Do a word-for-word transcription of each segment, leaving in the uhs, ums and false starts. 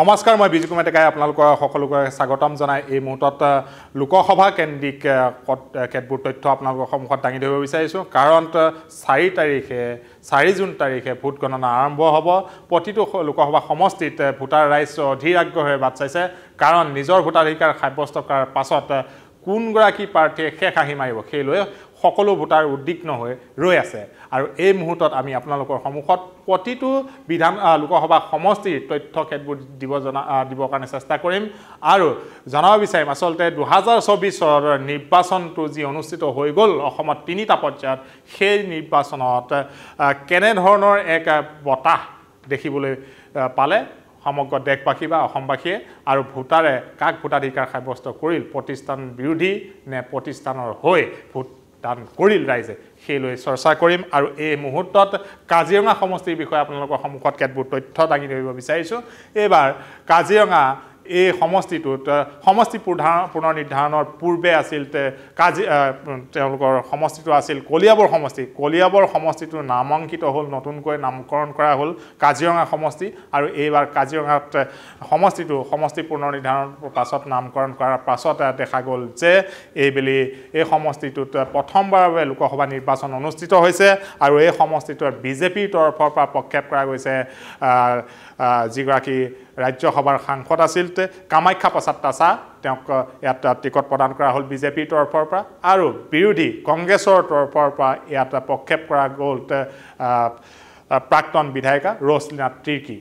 নমস্কাৰ মই বিজু কুমাৰ টেকাই আপোনালোক সকলোক স্বাগতম জনাই এই মুহূৰ্তত লোকসভা কেন্দ্ৰিক কেতবোৰ তথ্য আপোনালোকৰ সন্মুখত দাঙি ধৰিব বিচাৰিছো কাৰণ চাৰি তাৰিখে চাৰি জুন তাৰিখে ভোট গণনা আৰম্ভ হ'ব প্ৰতিটো লোকসভা সমষ্টিত ভোটাৰ ৰাইজ অধীৰ আগ্ৰহেৰে বাট চাইছে কাৰণ নিজৰ ভোটাধিকাৰ সাব্যস্ত কৰাৰ পাছত কোনগৰাকী প্ৰাৰ্থীয়ে খেক আহি মাৰিব সেই লৈ সকলো ভোটাৰ উদ্বিগ্ন হৈ ৰৈ আছে আৰু এই মুহূৰ্তত আমি আপোনালোকৰ সন্মুখত প্ৰতিটো বিধান লোকসভা সমষ্টিৰ তথ্য কেতবোৰ দিব জনা দিব কাৰণে চেষ্টা কৰিম আৰু জনাব বিচাৰিম আসলতে দুই হাজাৰ চৌবিশ চনৰ নিৰ্বাচনটো যি অনুষ্ঠিত হৈ গ'ল অসমত তিনিটা পৰ্যায়ত সেই নিৰ্বাচনত কেনে ধৰণৰ এক বতাহ দেখিবলৈ পালে সমগ্ৰ দেশবাসী বা অসমবাসীয়ে আৰু ভোটাৰে কাক ভোটাধিকাৰ সাব্যস্ত কৰিল প্ৰতিষ্ঠান বিৰোধী নে প্ৰতিষ্ঠানৰ হৈ ভোট দান কৰিল ৰাইজে সেই লৈ চৰ্চা কৰিম আৰু এই মুহূৰ্তত কাজিৰঙা সমষ্টিৰ বিষয়ে আপোনালোকৰ সন্মুখত কেতবোৰ তথ্য দাঙি ধৰিব বিচাৰিছোঁ এবাৰ কাজিৰঙা এই সমষ্টিটোত সমষ্টি পুনৰ নিৰ্ধাৰণৰ পূৰ্বে আছিল কাজি তেওঁলোকৰ সমষ্টিটো আছিল কলিয়াবৰ সমষ্টি কলিয়াবৰ সমষ্টিটো নামাঙ্কিত হ'ল নতুনকৈ নামকৰণ কৰা হ'ল কাজিৰঙা সমষ্টি আৰু এইবাৰ কাজিৰঙাত সমষ্টিটো সমষ্টি পুনৰ নিৰ্ধাৰণৰ পাছত নামকৰণ কৰাৰ পাছত দেখা গ'ল যে এইবেলি এই সমষ্টিটোত প্ৰথমবাৰৰ বাবে লোকসভা নিৰ্বাচন অনুষ্ঠিত হৈছে আৰু এই সমষ্টিটোৰ বিজেপিৰ তৰফৰ পৰা প্ৰক্ষেপ কৰা গৈছে যিগৰাকী ৰাজ্যসভাৰ সাংসদ আছিল কামাখ্যা প্ৰসাদ তাছা তেওঁক ইয়াত টিকট প্ৰদান কৰা হ'ল বিজেপিৰ তৰফৰ পৰা আৰু বিৰোধী কংগ্ৰেছৰ তৰফৰ পৰা ইয়াত প্ৰক্ষেপ কৰা গ'ল প্ৰাক্তন বিধায়িকা ৰশ্লীনা তিৰ্কী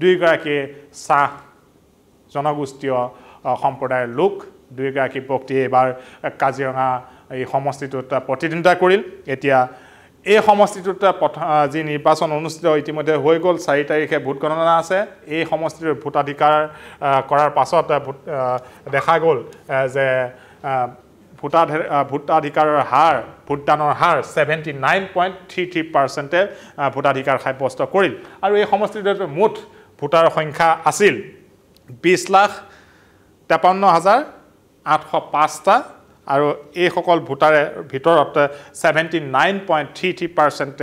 দুইগৰাকী চাহ জনগোষ্ঠীয় সম্প্ৰদায়ৰ লোক দুইগৰাকী ব্যক্তিয়ে এবাৰ কাজিৰঙা এই সমষ্টিটোত প্ৰতিদ্বন্দ্বিতা কৰিল এতিয়া এই সমষ্টিটোত যি নিৰ্বাচন অনুষ্ঠিত ইতিমধ্যে হৈ গ'ল চাৰি তাৰিখে ভোট গণনা আছে এই সমষ্টিটোৰ ভোটাধিকাৰ কৰাৰ পাছত দেখা গ'ল যে ভোটাৰ ভোটাধিকাৰৰ হাৰ ভোটদানৰ হাৰ seventy nine point three three percent ভোটাধিকাৰ সাব্যস্ত কৰিল আৰু এই সমষ্টিটোত মুঠ ভোটাৰৰ সংখ্যা আছিল বিশ লাখ তেপন্ন হাজাৰ আঠশ পাঁচটা আৰু এই সকল ভোটাৰে ভিতৰত seventy nine point three three percent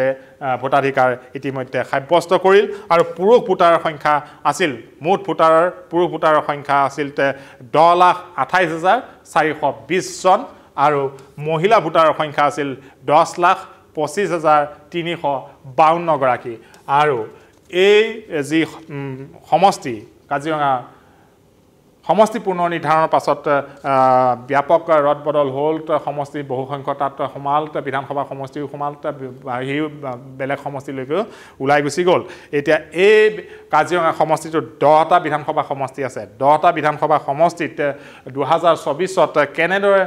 ভোটাধিকাৰ ইতিমধ্যে সাব্যস্ত কৰিল আৰু পুৰুষ ভোটাৰৰ সংখ্যা আছিল মুঠ ভোটাৰৰ পুৰুষ ভোটাৰৰ সংখ্যা আছিল দহ লাখ আঠাইছ হাজাৰ চাৰিশ বিশ জন আৰু মহিলা ভোটাৰৰ সংখ্যা আছিল দহ লাখ পঁচিছ হাজাৰ তিনিশ বাৱন্ন গৰাকী আৰু এই যি সমষ্টি কাজিৰঙা সমষ্টি পুনৰ নিৰ্ধাৰণৰ পাছত ব্যাপক ৰদ বদল হ'ল সমষ্টি বহুসংখ্যক তাত সোমাল বিধানসভা সমষ্টিও সোমাল বাহিৰ বেলেগ সমষ্টিলৈকেও ওলাই গুচি গ'ল এতিয়া এই কাজিৰঙা সমষ্টিটোত দহটা বিধানসভা সমষ্টি আছে দহটা বিধানসভা সমষ্টিত দুই হাজাৰ চৌবিশত কেনেদৰে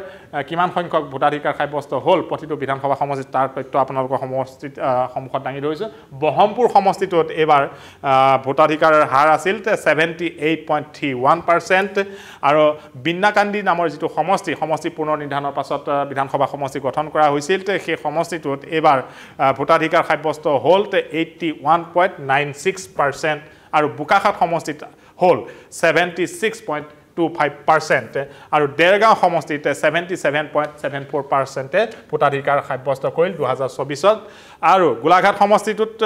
কিমান সংখ্যক ভোটাধিকাৰ সাব্যস্ত হ'ল প্ৰতিটো বিধানসভা সমষ্টিত তাৰ তথ্য আপোনালোকৰ সমষ্টিত সন্মুখত দাঙি ধৰিছোঁ বহৰমপুৰ সমষ্টিটোত এইবাৰ ভোটাধিকাৰৰ হাৰ আছিল seventy eight point three one percent আৰু বিন্নাকান্দি নামৰ যিটো সমষ্টি সমষ্টি পুনৰ নিৰ্ধাৰণৰ পাছত বিধানসভা সমষ্টি গঠন কৰা হৈছিল সেই সমষ্টিটোত এইবাৰ ভোটাধিকাৰ সাব্যস্ত হ'ল eighty one point nine six percent আৰু বোকাখাট সমষ্টিত হ'ল seventy six point two five percent আৰু ডেৰগাঁও সমষ্টিত seventy seven point seven four পাৰ্চেণ্টে ভোটাধিকাৰ সাব্যস্ত কৰিল দুহেজাৰ চৌবিছত আৰু গোলাঘাট সমষ্টিটোত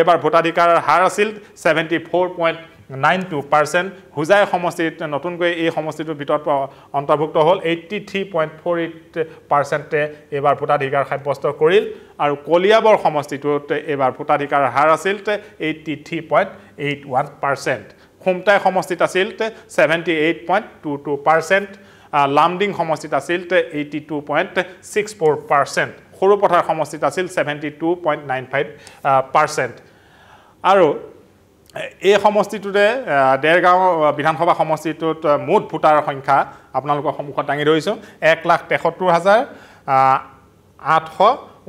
এইবাৰ ভোটাধিকাৰৰ হাৰ আছিল seventy four point nine two percent Hojai সমষ্টিত নতুনকৈ এই সমষ্টিটোৰ ভিতৰত অন্তৰ্ভুক্ত হ'ল eighty three point four eight পাৰ্চেণ্টে এইবাৰ ভোটাধিকাৰ সাব্যস্ত কৰিল আৰু কলিয়াবৰ সমষ্টিটোত এইবাৰ ভোটাধিকাৰৰ হাৰ আছিল eighty three point eight one percent Khumtai সমষ্টিত আছিল seventy eight point two two percent Lumding সমষ্টিত আছিল eighty two point six four percent Sarupathar সমষ্টিত আছিল seventy two point nine five percent আৰু এই সমষ্টিটোতে ডেৰগাঁও বিধানসভা সমষ্টিটোত মুঠ ভোটাৰৰ সংখ্যা আপোনালোকৰ সন্মুখত দাঙি ধৰিছোঁ এক লাখ তেসত্তৰ হাজাৰ আঠশ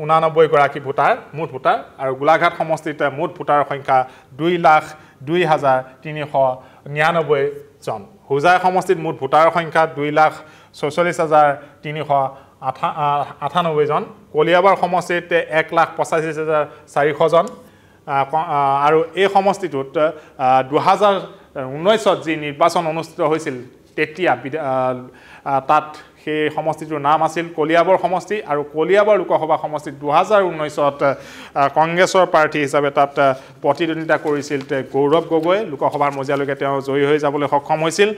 ঊনানব্বৈ গৰাকী ভোটাৰ মুঠ ভোটাৰ আৰু গোলাঘাট সমষ্টিত মুঠ ভোটাৰৰ সংখ্যা দুই লাখ দুই হাজাৰ তিনিশ নিৰানব্বৈ জন হোজাই সমষ্টিত মুঠ ভোটাৰৰ সংখ্যা দুই লাখ ছয়চল্লিছ হাজাৰ তিনিশ আঠা আঠানব্বৈ জন কলিয়াবৰ সমষ্টিত এক লাখ পঁচাশী হাজাৰ চাৰিশ জন আৰু এই সমষ্টিটোত দুহেজাৰ ঊনৈছত যি নিৰ্বাচন অনুষ্ঠিত হৈছিল তেতিয়া তাত সেই সমষ্টিটোৰ নাম আছিল কলিয়াবৰ সমষ্টি আৰু কলিয়াবৰ লোকসভা সমষ্টি দুই হাজাৰ ঊনৈছত কংগ্ৰেছৰ পাৰ্টি হিচাপে তাত প্ৰতিদ্বন্দ্বিতা কৰিছিল গৌৰৱ গগৈ লোকসভাৰ মজিয়ালৈকে তেওঁ জয়ী হৈ যাবলৈ সক্ষম হৈছিল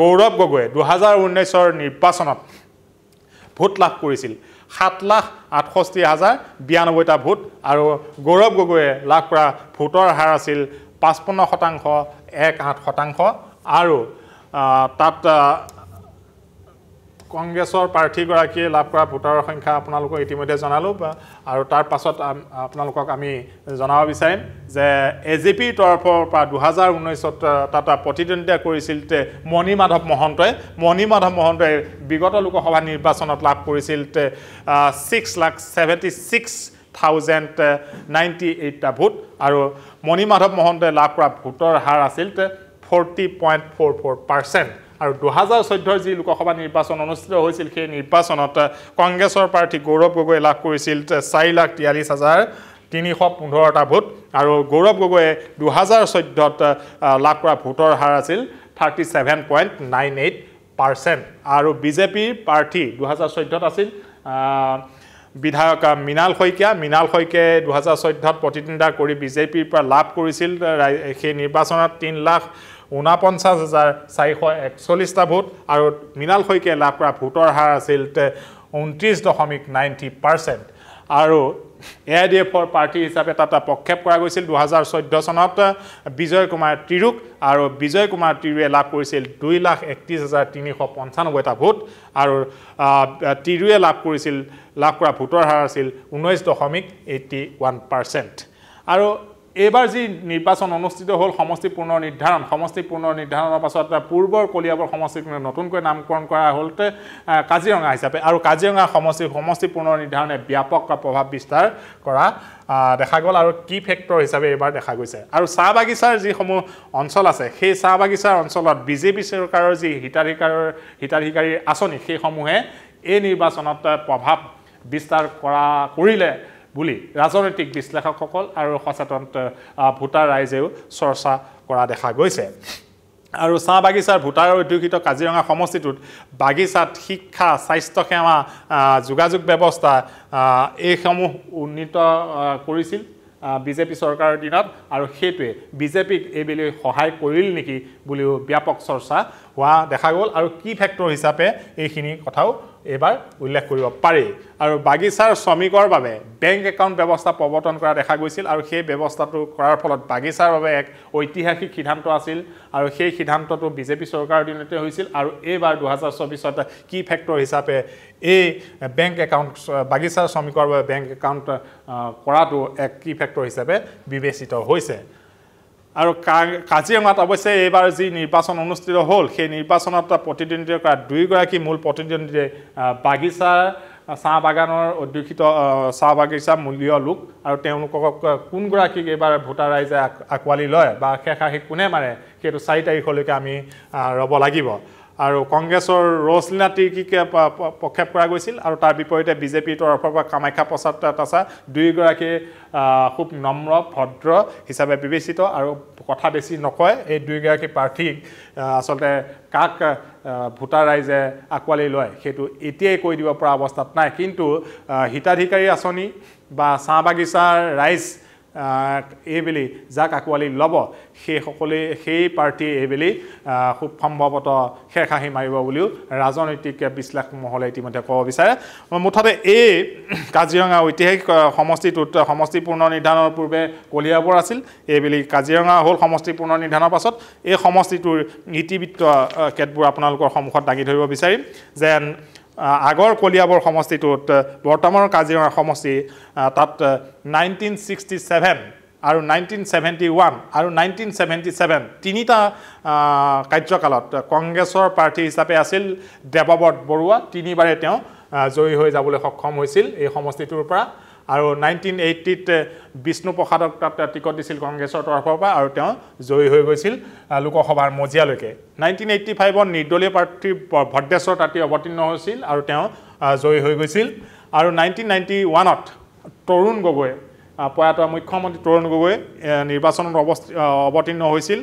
গৌৰৱ গগৈ দুই হাজাৰ ঊনৈছৰ নিৰ্বাচনত ভোট লাভ কৰিছিল সাত লাখ আঠষষ্ঠি হাজাৰ বিৰানব্বৈটা ভোট আৰু গৌৰৱ গগৈয়ে লাভ কৰা ভোটৰ হাৰ আছিল পঁচপন্ন শতাংশ একাৱন্ন শতাংশ আৰু তাত কংগ্ৰেছৰ প্ৰাৰ্থী গৰাকীয়ে লাভ কৰা ভোটৰ সংখ্যা আপোনালোকক ইতিমধ্যে জানালো আৰু তাৰ পাছত আপোনালোকক আমি জনাব বিচাৰিম যে এজিপি তৰফৰ পৰা দুই হাজাৰ ঊনৈছত তাত প্ৰতিদ্বন্দ্বিতা কৰিছিল মণি মাধৱ মহন্তই মণি মাধৱ মহন্তই বিগত লোকসভা নিৰ্বাচনত লাভ কৰিছিল six lakh seventy six thousand ninety এইটটা ভোট আৰু মণি মাধৱ মহন্তই লাভ কৰা ভোটৰ হাৰ আছিল forty point four four percent আৰু দুই হাজাৰ চৈধ্য জি লোকসভা নিৰ্বাচন অনুষ্ঠিত হৈছিল সেই নিৰ্বাচনত কংগ্ৰেছৰ প্ৰাৰ্থী গৌৰৱ গগৈ লাভ কৰিছিল চাৰি লাখ তিয়াল্লিছ হাজাৰ তিনিশ পোন্ধৰটা ভোট আৰু গৌৰৱ গগৈ দুই হাজাৰ চৈধ্যত লাভ কৰা ভোটৰ হাৰ আছিল thirty seven point nine eight percent আৰু বিজেপিৰ প্ৰাৰ্থী দুই হাজাৰ চৈধ্যত আছিল বিধায়ক মৃণাল শইকীয়া মৃণাল শইকীয়াই দুই হাজাৰ চৈধ্যত প্ৰতিদ্বন্দ্বিতা কৰি বিজেপিৰ পৰা লাভ কৰিছিল সেই নিৰ্বাচনত তিনি লাখ ঊনপঞ্চাছ হাজাৰ চাৰিশ একচল্লিছটা ভোট আৰু মৃণাল শইকীয়াই লাভ কৰা ভোটৰ হাৰ আছিল ঊনত্ৰিছ দশমিক নব্বৈ পাৰ্চেণ্ট আৰু এআইডিএফৰ প্ৰাৰ্থী হিচাপে তাত প্ৰক্ষেপ কৰা গৈছিল দুই হাজাৰ চৈধ্য চনত বিজয় কুমাৰ তিৰুক আৰু বিজয় কুমাৰ তিৰুৱে লাভ কৰিছিল দুই লাখ একত্ৰিছ হাজাৰ তিনিশ পঞ্চানব্বৈটা ভোট আৰু তিৰুৱে লাভ কৰিছিল লাভ কৰা ভোটৰ হাৰ আছিল ঊনৈছ দশমিক ষাঠি এক পাৰ্চেণ্ট আৰু এবাৰ যি নিৰ্বাচন অনুষ্ঠিত হ'ল সমষ্টি পুনৰ নিৰ্ধাৰণ সমষ্টি পুনৰ নিৰ্ধাৰণৰ পাছত পূৰ্বৰ কলিয়াবৰ সমষ্টিক নতুনকৈ নামকৰণ কৰা হ'ল কাজিৰঙা হিচাপে আৰু কাজিৰঙা সমষ্টি সমষ্টি পুনৰ নিৰ্ধাৰণে ব্যাপক প্ৰভাৱ বিস্তাৰ কৰা দেখা গ'ল আৰু কি ফেক্টৰ হিচাপে এবাৰ দেখা গৈছে আৰু চাহ বাগিচাৰ যিসমূহ অঞ্চল আছে সেই চাহ বাগিচাৰ অঞ্চলত বিজেপি চৰকাৰৰ যি হিতাধিকাৰৰ হিতাধিকাৰীৰ আঁচনি সেইসমূহে এই নিৰ্বাচনত প্ৰভাৱ বিস্তাৰ কৰা কৰিলে বুলি ৰাজনৈতিক বিশ্লেষকসকল আৰু সচেতন ভোটাৰ ৰাইজেও চৰ্চা কৰা দেখা গৈছে আৰু চাহ বাগিচাৰ ভোটাৰ অধ্যুষিত কাজিৰঙা সমষ্টিটোত বাগিচাত শিক্ষা স্বাস্থ্যসেৱা যোগাযোগ ব্যৱস্থা এইসমূহ উন্নীত কৰিছিল বিজেপি চৰকাৰৰ দিনত আৰু সেইটোৱে বিজেপিক এইবেলি সহায় কৰিল নেকি বুলিও ব্যাপক চৰ্চা হোৱা দেখা গ'ল আৰু কি ফেক্টৰ হিচাপে এইখিনি কথাও এবাৰ উল্লেখ কৰিব পাৰি আৰু বাগিচাৰ শ্ৰমিকৰ বাবে বেংক একাউণ্ট ব্যৱস্থা প্ৰৱৰ্তন কৰা দেখা গৈছিল আৰু সেই ব্যৱস্থাটো কৰাৰ ফলত বাগিচাৰ বাবে এক ঐতিহাসিক সিদ্ধান্ত আছিল আৰু সেই সিদ্ধান্তটো বিজেপি চৰকাৰৰ দিনতে হৈছিল আৰু এইবাৰ দুই হাজাৰ চৌবিছত কি ফেক্টৰ হিচাপে এই বেংক একাউণ্ট বাগিচাৰ শ্ৰমিকৰ বাবে বেংক একাউণ্ট কৰাটো এক কি ফেক্টৰ হিচাপে বিবেচিত হৈছে আৰু কাজিৰঙাত অৱশ্যে এইবাৰ যি নিৰ্বাচন অনুষ্ঠিত হ'ল সেই নিৰ্বাচনত প্ৰতিদ্বন্দ্বিতা কৰা দুইগৰাকী মূল প্ৰতিদ্বন্দ্বীয়ে বাগিচাৰ চাহ বাগানৰ অধ্যুষিত চাহ বাগিচা মূলীয় লোক আৰু তেওঁলোকক কোনগৰাকীক এইবাৰ ভোটাৰ ৰাইজে আঁকোৱালি লয় বা শেষাশী কোনে মাৰে সেইটো চাৰি তাৰিখলৈকে আমি ৰ'ব লাগিব আৰু কংগ্ৰেছৰ ৰছলীনা তিৰ্কিক প্ৰক্ষেপ কৰা গৈছিল আৰু তাৰ বিপৰীতে বিজেপিৰ তৰফৰ পৰা কামাখ্যা প্ৰসাদ তাছা দুয়োগৰাকী খুব নম্ৰ ভদ্ৰ হিচাপে বিবেচিত আৰু কথা বেছি নকয় এই দুয়োগৰাকী প্ৰাৰ্থীক আচলতে কাক ভোটাৰ ৰাইজে আঁকোৱালি লয় সেইটো এতিয়াই কৈ দিব পৰা অৱস্থাত নাই কিন্তু হিতাধিকাৰী আঁচনি বা চাহ বাগিচাৰ ৰাইজ এইবেলি যাক আঁকোৱালি ল'ব সেইসকলে সেই পাৰ্টীয়ে এইবেলি খুব সম্ভৱতঃ খেৰখাহি মাৰিব বুলিও ৰাজনৈতিক বিশ্লেষক মহলে ইতিমধ্যে ক'ব বিচাৰে মুঠতে এই কাজিৰঙা ঐতিহাসিক সমষ্টিটোত সমষ্টি পুনৰ নিৰ্ধাৰণৰ পূৰ্বে কলিয়াবৰ আছিল এইবেলি কাজিৰঙা হ'ল সমষ্টি পুনৰ নিৰ্ধাৰণৰ পাছত এই সমষ্টিটোৰ ইতিবৃত্ত কেতবোৰ আপোনালোকৰ সন্মুখত দাঙি ধৰিব বিচাৰিম যে আগৰ কলিয়াবৰ সমষ্টিটোত বৰ্তমানৰ কাজিৰঙা সমষ্টি তাত নাইনটিন ছিক্সটি ছেভেন আৰু নাইনটিন ছেভেণ্টি ওৱান আৰু নাইনটিন ছেভেণ্টি ছেভেন তিনিটা কাৰ্যকালত কংগ্ৰেছৰ প্ৰাৰ্থী হিচাপে আছিল দেববত বৰুৱা তিনিবাৰে তেওঁ জয়ী হৈ যাবলৈ সক্ষম হৈছিল এই সমষ্টিটোৰ পৰা আৰু নাইনটিন এইটিত বিষ্ণুপ্ৰসাদক তাত টিকট দিছিল কংগ্ৰেছৰ তৰফৰ পৰা আৰু তেওঁ জয়ী হৈ গৈছিল লোকসভাৰ মজিয়ালৈকে নাইনটিন এইটি ফাইভত নিৰ্দলীয় প্ৰাৰ্থী ভদ্ৰেশ্বৰ তাঁতী অৱতীৰ্ণ হৈছিল আৰু তেওঁ জয়ী হৈ গৈছিল আৰু নাইনটিন নাইণ্টি ওৱানত তৰুণ গগৈ প্ৰয়াত মুখ্যমন্ত্ৰী তৰুণ গগৈ নিৰ্বাচনত অৱতীৰ্ণ হৈছিল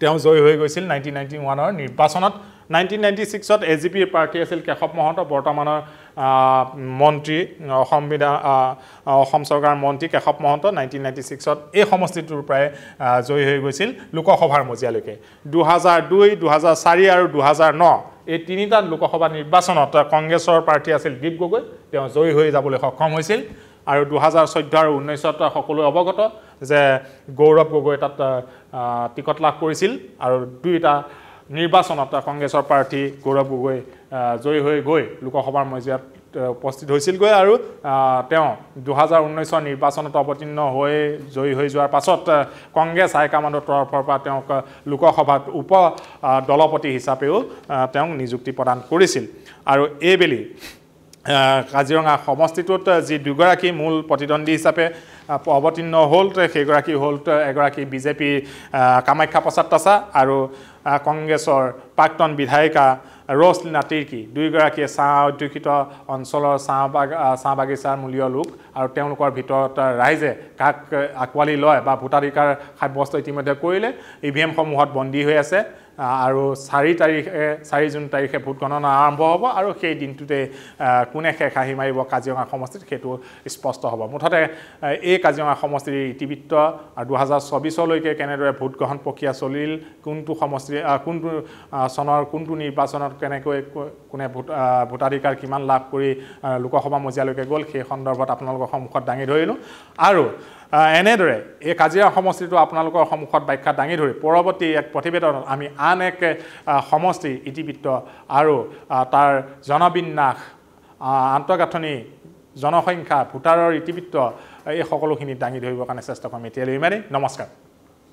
তেওঁ জয়ী হৈ গৈছিল নাইনটিন নাইণ্টি ওৱানৰ নিৰ্বাচনত nineteen ninety-six at A G P party আছিল কেশৱ মহন্ত বৰ্তমানৰ মন্ত্ৰী অসমবিধা অসম সৰকাৰ মন্ত্ৰী Keshab Mahanta nineteen ninety-six at এই সমষ্টিটোৰ প্ৰায় জয় হৈ গৈছিল লোকসভাৰ মজিয়ালৈকে two thousand two two thousand four আৰু two thousand nine এই তিনিটা লোকসভা নিৰ্বাচনত কংগ্ৰেছৰ পাৰ্টি আছিল দীপ গগৈ তেওঁ জয় হৈ যাবলৈ সক্ষম হৈছিল আৰু two thousand fourteen আৰু nineteen ত সকলো অৱগত যে গৌৰৱ গগৈ তাত টিকট লাভ কৰিছিল আৰু দুইটা নিৰ্বাচনত কংগ্ৰেছৰ পাৰ্টি গৌৰৱ গগৈ জয় হৈ গৈ লোকসভাৰ মজিয়াত উপস্থিত হৈছিল গৈ আৰু তেওঁ two thousand nineteen নিৰ্বাচনত অৱতীৰ্ণ হৈ জয় হৈ যোৱাৰ পাছত কংগ্ৰেছ হাইকমাণ্ডৰ তৰফৰ পৰা তেওঁক লোকসভাত উপ দলপতি হিচাপেও তেওঁ নিযুক্তি প্ৰদান কৰিছিল আৰু এইবেলি কাজিৰঙা সমষ্টিটোত যি দুগৰাকী মূল প্ৰতিদ্বন্দ্বী হিচাপে অৱতীৰ্ণ হ'ল সেইগৰাকী হ'ল এগৰাকী বিজেপি কামাখ্যা প্ৰসাদ তাছা আৰু কংগ্ৰেছৰ প্ৰাক্তন বিধায়িকা ৰছলিনা তিৰ্কি দুইগৰাকীয়ে চাহ উদ্যোগিত অঞ্চলৰ চাহ বাগিচাৰ মূলীয় লোক আৰু তেওঁলোকৰ ভিতৰত ৰাইজে কাক আকৱালি লয় বা ভোটাধিকাৰ সাব্যস্ত ইতিমধ্যে কৰিলে ইভিএম সমূহত বন্দী হৈ আছে আৰু four তাৰিখে four জুন তাৰিখে ভোট গণনা আৰম্ভ হ'ব আৰু সেই দিনটোতে কোনে খেখাহি মাৰিব কাজিৰঙা সমষ্টিত সেইটো স্পষ্ট হ'ব মুঠতে এই কাজিৰঙা সমষ্টিৰ ইতিবৃত্ত আৰু two thousand twenty-four লৈকে কেনেদৰে ভোট গ্ৰহণ প্ৰক্ৰিয়া চলিল কোনটো সমষ্টি কোনটো সনৰ কোনটো নিৰ্বাচনত কেনেকৈ কোনে ভোট ভোটাধিকাৰ কিমান লাভ কৰি লোকসভা মজিয়ালৈকে গ'ল সেই সন্দৰ্ভত আপোনালোকৰ সন্মুখত দাঙি ধৰিলো আৰু এনেদৰে এই কাজিৰঙা সমষ্টিটো আপোনালোকৰ সন্মুখত ব্যাখ্যা দাঙি ধৰি পৰৱৰ্তী এক প্ৰতিবেদনত আমি আন এক সমষ্টি ইতিবৃত্ত আৰু তাৰ জনবিন্যাস আন্তঃগাঁথনি জনসংখ্যা ভোটাৰৰ ইতিবৃত্ত এই সকলোখিনি দাঙি ধৰিবৰ কাৰণে চেষ্টা কৰিম এতিয়ালৈ ইমানেই নমস্কাৰ